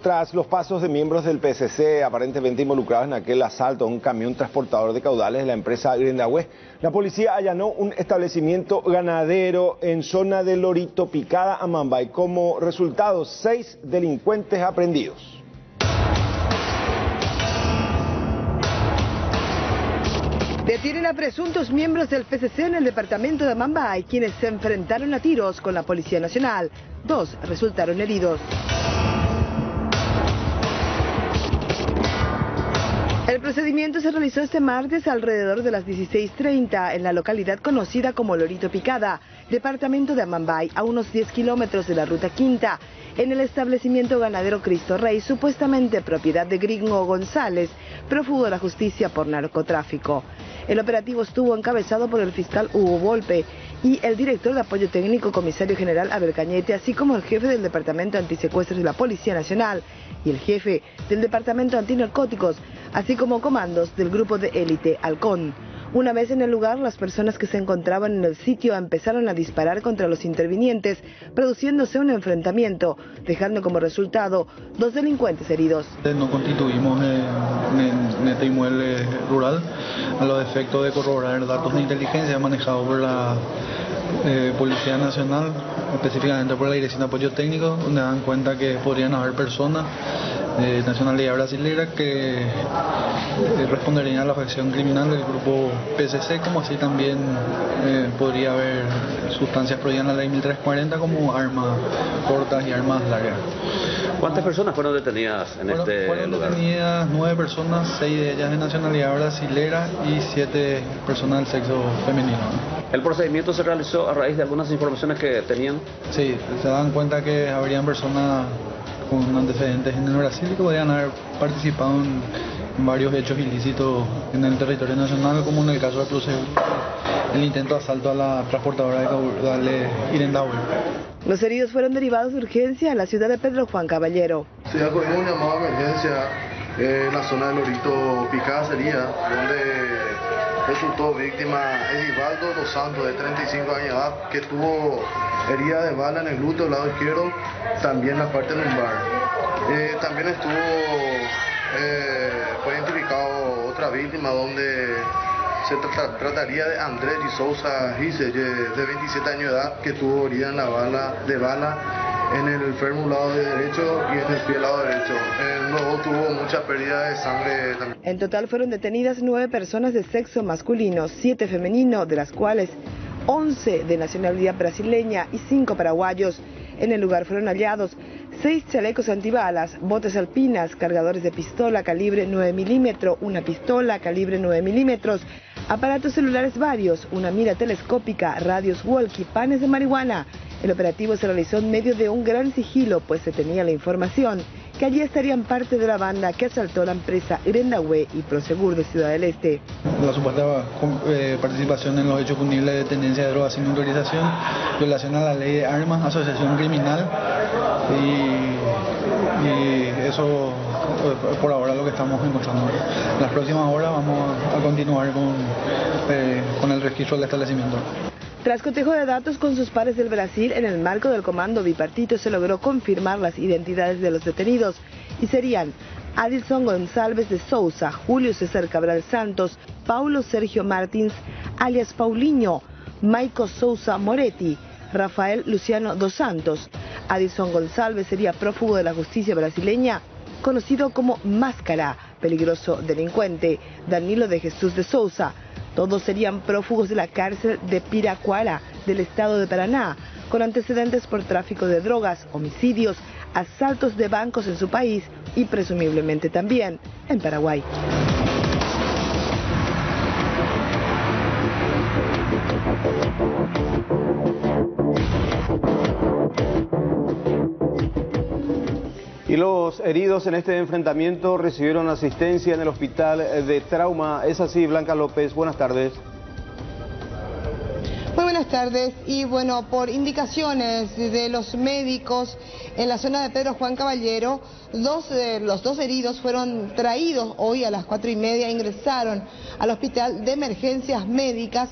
Tras los pasos de miembros del PCC aparentemente involucrados en aquel asalto a un camión transportador de caudales de la empresa Grindagüez, la policía allanó un establecimiento ganadero en zona de Lorito Picada, Amambay. Como resultado, 6 delincuentes aprehendidos. Detienen a presuntos miembros del PCC en el departamento de Amambay, quienes se enfrentaron a tiros con la Policía Nacional. 2 resultaron heridos. El procedimiento se realizó este martes alrededor de las 16:30 en la localidad conocida como Lorito Picada, departamento de Amambay, a unos 10 kilómetros de la ruta quinta, en el establecimiento ganadero Cristo Rey, supuestamente propiedad de Gringo González, prófugo de la justicia por narcotráfico. El operativo estuvo encabezado por el fiscal Hugo Golpe y el director de apoyo técnico, comisario general Abel Cañete, así como el jefe del Departamento Antisecuestros de la Policía Nacional y el jefe del Departamento Antinarcóticos, así como comandos del grupo de élite Halcón. Una vez en el lugar, las personas que se encontraban en el sitio empezaron a disparar contra los intervinientes, produciéndose un enfrentamiento, dejando como resultado 2 delincuentes heridos. Nos constituimos en este inmueble rural a los efectos de corroborar datos de inteligencia manejados por la Policía Nacional, específicamente por la Dirección de Apoyo Técnico, donde dan cuenta que podrían haber personas de nacionalidad brasileña que responderían a la facción criminal del grupo PCC, como así también podría haber sustancias prohibidas en la ley 1340 como armas cortas y armas largas. ¿Cuántas personas fueron detenidas en este lugar? Fueron detenidas 9 personas, 6 de ellas de nacionalidad brasilera y 7 personas del sexo femenino. ¿El procedimiento se realizó a raíz de algunas informaciones que tenían? Sí, se dan cuenta que habrían personas con antecedentes en el Brasil que podrían haber participado en varios hechos ilícitos en el territorio nacional, como en el caso de Prosegur, el intento de asalto a la transportadora de caudales Irendaú. Los heridos fueron derivados de urgencia a la ciudad de Pedro Juan Caballero. Se ha corrido un llamado de emergencia en la zona de Lorito Picada, donde resultó víctima Edivaldo dos Santos, de 35 años de edad, que tuvo herida de bala en el glúteo, lado izquierdo, también en la parte lumbar. También estuvo fue identificado otra víctima, donde se trataría de Andrés Gisousa Gise, de 27 años de edad, que tuvo herida en la bala en el fémur lado derecho y en el pie lado derecho. Luego tuvo mucha pérdida de sangre también. En total fueron detenidas 9 personas de sexo masculino, 7 femenino, de las cuales 11 de nacionalidad brasileña y 5 paraguayos. En el lugar fueron hallados 6 chalecos antibalas, botas alpinas, cargadores de pistola calibre 9 milímetros, una pistola calibre 9 milímetros, aparatos celulares varios, una mira telescópica, radios walkie, panes de marihuana. El operativo se realizó en medio de un gran sigilo, pues se tenía la información que allí estarían parte de la banda que asaltó la empresa Grindagüez y Prosegur de Ciudad del Este. La supuesta participación en los hechos punibles de tenencia de drogas sin autorización, violación a la ley de armas, asociación criminal y eso por ahora lo que estamos encontrando. En las próximas horas vamos a continuar con el registro del establecimiento. Tras cotejo de datos con sus pares del Brasil, en el marco del comando bipartito se logró confirmar las identidades de los detenidos y serían Adilson González de Souza, Julio César Cabral Santos, Paulo Sergio Martins, alias Paulinho, Maico Souza Moretti, Rafael Luciano dos Santos. Adilson González sería prófugo de la justicia brasileña, conocido como Máscara, peligroso delincuente, Danilo de Jesús de Souza. Todos serían prófugos de la cárcel de Piraquara, del estado de Paraná, con antecedentes por tráfico de drogas, homicidios, asaltos de bancos en su país y presumiblemente también en Paraguay. Y los heridos en este enfrentamiento recibieron asistencia en el hospital de trauma. Es así, Blanca López, buenas tardes. Muy buenas tardes, y bueno, por indicaciones de los médicos en la zona de Pedro Juan Caballero, los dos heridos fueron traídos hoy a las 4:30, ingresaron al hospital de emergencias médicas,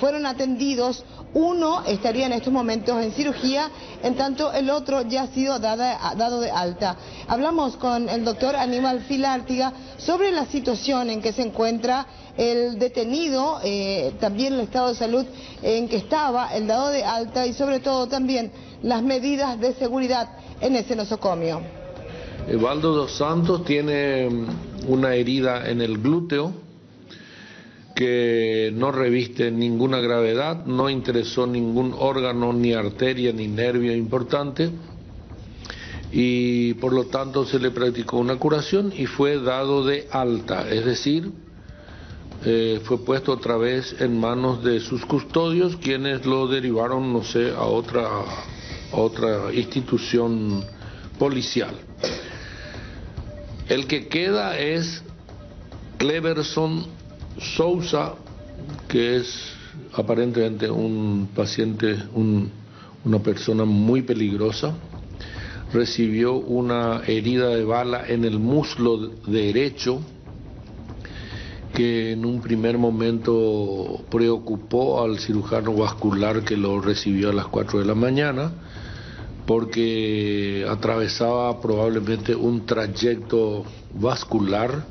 fueron atendidos. Uno estaría en estos momentos en cirugía, en tanto el otro ya ha sido dado de alta. Hablamos con el doctor Aníbal Filártiga sobre la situación en que se encuentra el detenido, también el estado de salud en que estaba, el dado de alta y sobre todo también las medidas de seguridad en ese nosocomio. Edivaldo dos Santos tiene una herida en el glúteo que no reviste ninguna gravedad, no interesó ningún órgano, ni arteria, ni nervio importante, y por lo tanto se le practicó una curación y fue dado de alta, es decir, fue puesto otra vez en manos de sus custodios, quienes lo derivaron, no sé, a otra institución policial. El que queda es Cleverson Sousa, que es aparentemente un paciente, una persona muy peligrosa. Recibió una herida de bala en el muslo derecho, que en un primer momento preocupó al cirujano vascular que lo recibió a las 4 de la mañana, porque atravesaba probablemente un trayecto vascular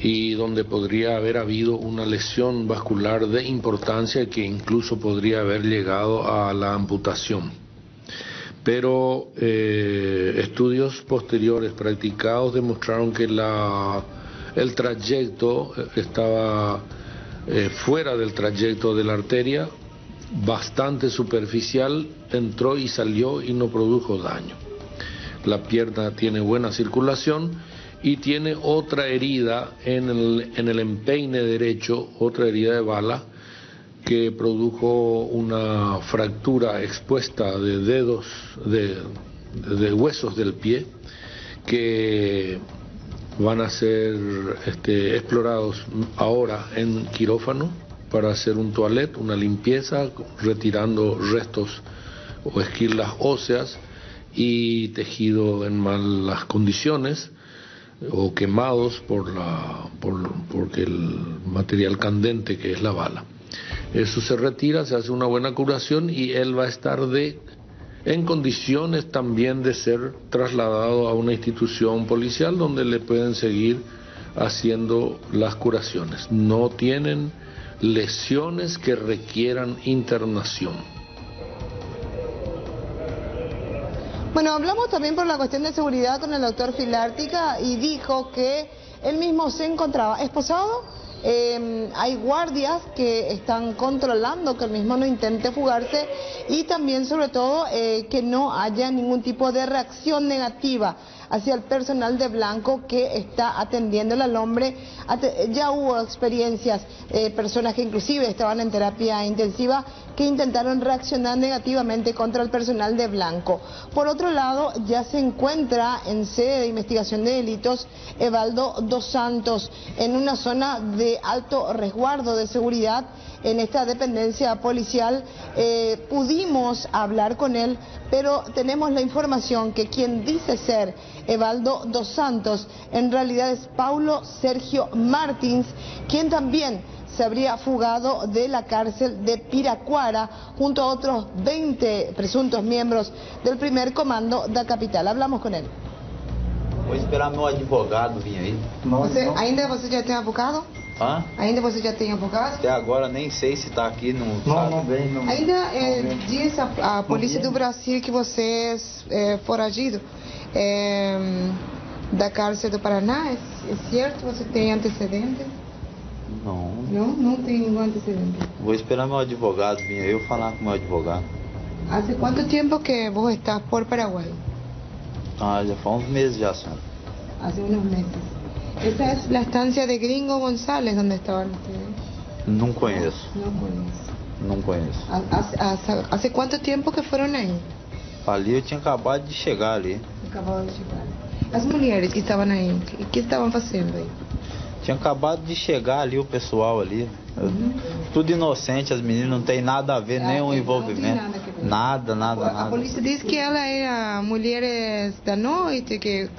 y donde podría haber habido una lesión vascular de importancia que incluso podría haber llegado a la amputación. Pero estudios posteriores practicados demostraron que el trayecto estaba fuera del trayecto de la arteria, bastante superficial, entró y salió y no produjo daño. La pierna tiene buena circulación y tiene otra herida en el empeine derecho, otra herida de bala que produjo una fractura expuesta de dedos, de huesos del pie, que van a ser explorados ahora en quirófano para hacer un toilet, una limpieza, retirando restos o esquirlas óseas y tejido en malas condiciones o quemados porque el material candente que es la bala. Eso se retira, se hace una buena curación y él va a estar en condiciones también de ser trasladado a una institución policial donde le pueden seguir haciendo las curaciones. No tienen lesiones que requieran internación. Bueno, hablamos también por la cuestión de seguridad con el doctor Filártiga y dijo que él mismo se encontraba esposado, hay guardias que están controlando que el mismo no intente fugarse y también sobre todo que no haya ningún tipo de reacción negativa hacia el personal de blanco que está atendiendo al hombre. Ya hubo experiencias, personas que inclusive estaban en terapia intensiva que intentaron reaccionar negativamente contra el personal de blanco. Por otro lado, ya se encuentra en sede de investigación de delitos Edivaldo dos Santos en una zona de alto resguardo de seguridad en esta dependencia policial. Pudimos hablar con él, pero tenemos la información que quien dice ser Edivaldo dos Santos en realidad es Paulo Sergio Martins, quien también se habría fugado de la cárcel de Piraquara junto a otros 20 presuntos miembros del Primer Comando da Capital. Hablamos con él. Voy a esperar a mi advogado vir ahí. ¿Ainda você já tem advogado? ¿Ah? ¿Ainda você já tem advogado? Até agora nem sei se está aqui no... Não. Ainda diz a polícia do Brasil que você é foragido da cárcel do Paraná, é certo? Você tem antecedentes? Não. Não tem nenhum antecedente. Vou esperar meu advogado vir aí, eu falar com meu advogado. Há quanto tempo que você está por Paraguai? Ya fue unos meses ya, señora. Hace unos meses. ¿Esa es la estancia de Gringo González donde estaban ustedes? No conozco. No conozco. ¿Hace cuánto tiempo que fueron ahí? Ali yo tinha acabado de llegar ali. Las mujeres que estaban ahí, ¿qué estaban haciendo ahí? Tinha acabado de llegar ali o pessoal ali. Tudo inocente, as meninas não tem nada a ver, nenhum envolvimento. Nada. A polícia disse que ela era mulher da noite, que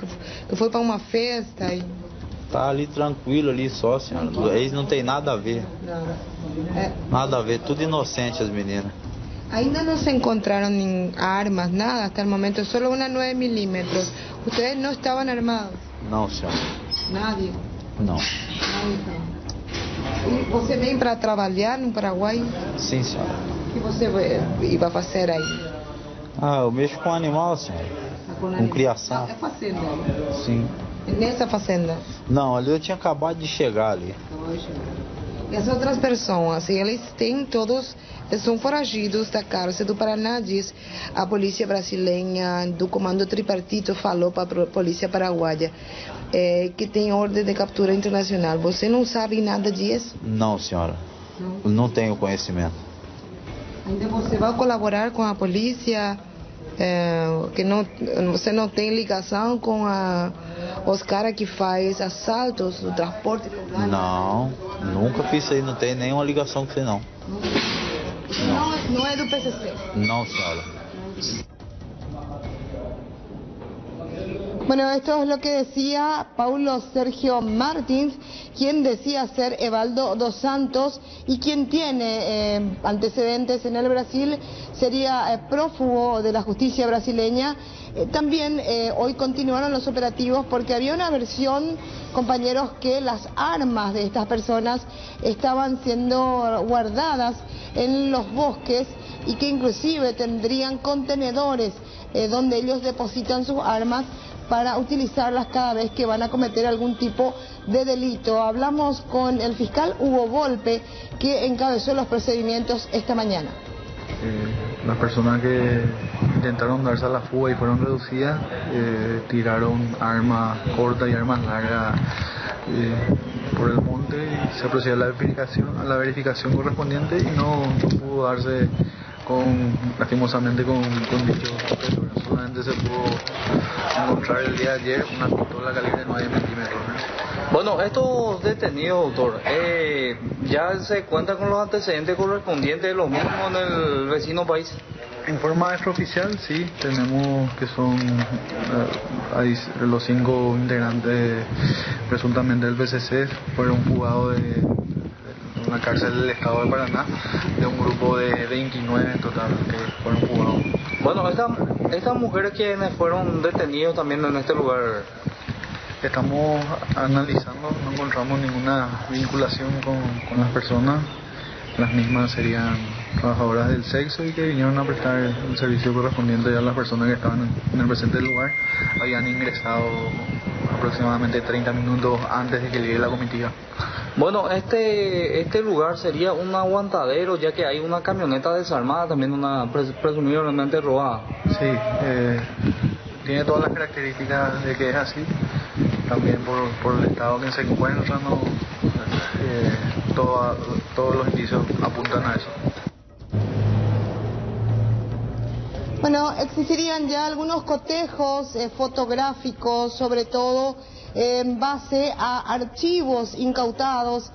foi para uma festa. E... Tá ali tranquilo, ali só, senhora. Eles não tem nada a ver. Nada a ver, tudo inocente as meninas. Ainda no se encontraron armas, nada hasta el momento, solo una 9 milímetros. ¿Ustedes no estaban armados? No, señor. ¿Nadie? No. ¿Y usted vem para trabajar en Paraguay? Sim, señor. ¿Qué usted iba a hacer ahí? Ah, eu mexo con animal, señor. Com criação. É fazenda? Sim. ¿Nessa fazenda? Não, ali eu tinha acabado de chegar ali. As outras pessoas, eles têm todos, são foragidos da cárcere do Paraná, diz a polícia brasileira do comando tripartito, falou para a polícia paraguaia, que tem ordem de captura internacional. Você não sabe nada disso? Não, senhora. Não tenho conhecimento. Ainda você vai colaborar com a polícia, que não, você não tem ligação com os caras que faz assaltos no transporte? Não, nunca fiz isso aí, não tem nenhuma ligação com você não. Não é do PCC? Não, senhora. Bueno, esto es lo que decía Paulo Sergio Martins, quien decía ser Edivaldo dos Santos y quien tiene antecedentes en el Brasil, sería prófugo de la justicia brasileña. También hoy continuaron los operativos porque había una versión, compañeros, que las armas de estas personas estaban siendo guardadas en los bosques y que inclusive tendrían contenedores donde ellos depositan sus armas para utilizarlas cada vez que van a cometer algún tipo de delito. Hablamos con el fiscal Hugo Golpe, que encabezó los procedimientos esta mañana. Las personas que intentaron darse a la fuga y fueron reducidas, tiraron armas cortas y armas largas por el monte y se procedió a la verificación correspondiente y no pudo darse lastimosamente con dicho peligro. Solamente se pudo encontrar el día de ayer una pistola calibre 9 milímetros. Bueno, estos detenidos, doctor, ya se cuentan con los antecedentes correspondientes de los mismos en el vecino país. En forma extraoficial, sí, tenemos que son los 5 integrantes presuntamente del PCC, fueron fugados de una cárcel del estado de Paraná, de un grupo de 29 en total que fueron fugados. Bueno, estas mujeres quienes fueron detenidos también en este lugar. Estamos analizando, no encontramos ninguna vinculación con las personas. Las mismas serían trabajadoras del sexo y que vinieron a prestar el servicio correspondiente. Ya las personas que estaban en el presente lugar habían ingresado aproximadamente 30 minutos antes de que llegue la comitiva. Bueno, este lugar sería un aguantadero, ya que hay una camioneta desarmada, también una presumiblemente robada. Sí, tiene todas las características de que es así. También por el estado que se encuentra, ¿no? Todos los indicios apuntan a eso. Bueno, existirían ya algunos cotejos fotográficos, sobre todo en base a archivos incautados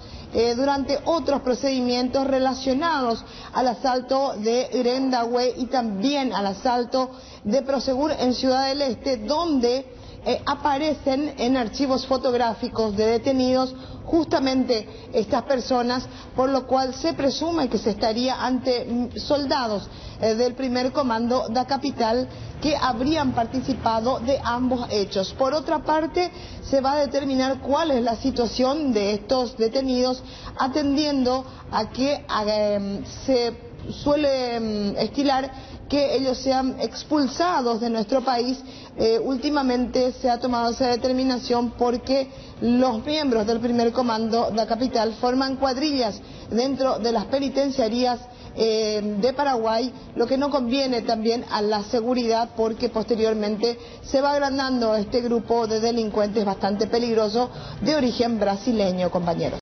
durante otros procedimientos relacionados al asalto de Grindagüez y también al asalto de Prosegur en Ciudad del Este, donde aparecen en archivos fotográficos de detenidos justamente estas personas, por lo cual se presume que se estaría ante soldados del Primer Comando da Capital que habrían participado de ambos hechos. Por otra parte, se va a determinar cuál es la situación de estos detenidos, atendiendo a que se suele estilar que ellos sean expulsados de nuestro país. Últimamente se ha tomado esa determinación porque los miembros del Primer Comando da Capital forman cuadrillas dentro de las penitenciarías de Paraguay, lo que no conviene también a la seguridad, porque posteriormente se va agrandando este grupo de delincuentes bastante peligroso de origen brasileño, compañeros.